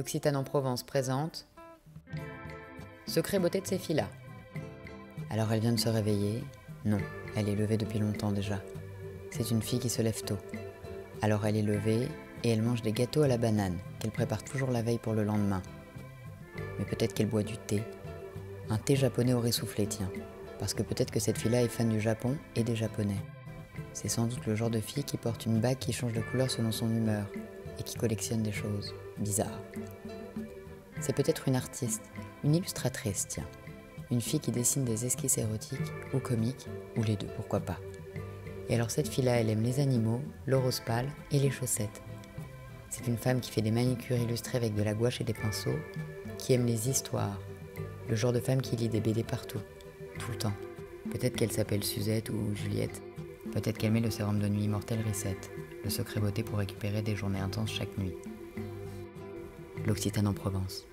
L'Occitane en Provence présente Secret beauté de ces filles-là. Alors elle vient de se réveiller. Non, elle est levée depuis longtemps déjà. C'est une fille qui se lève tôt. Alors elle est levée et elle mange des gâteaux à la banane qu'elle prépare toujours la veille pour le lendemain. Mais peut-être qu'elle boit du thé. Un thé japonais au riz soufflé, tiens. Parce que peut-être que cette fille-là est fan du Japon et des Japonais. C'est sans doute le genre de fille qui porte une bague qui change de couleur selon son humeur et qui collectionne des choses bizarres. C'est peut-être une artiste, une illustratrice, tiens. Une fille qui dessine des esquisses érotiques ou comiques, ou les deux, pourquoi pas. Et alors cette fille-là, elle aime les animaux, le rose pâle et les chaussettes. C'est une femme qui fait des manicures illustrées avec de la gouache et des pinceaux, qui aime les histoires, le genre de femme qui lit des BD partout, tout le temps. Peut-être qu'elle s'appelle Suzette ou Juliette. Peut-être qu'elle met le sérum de nuit Immortelle Reset, le secret beauté pour récupérer des journées intenses chaque nuit. L'Occitane en Provence.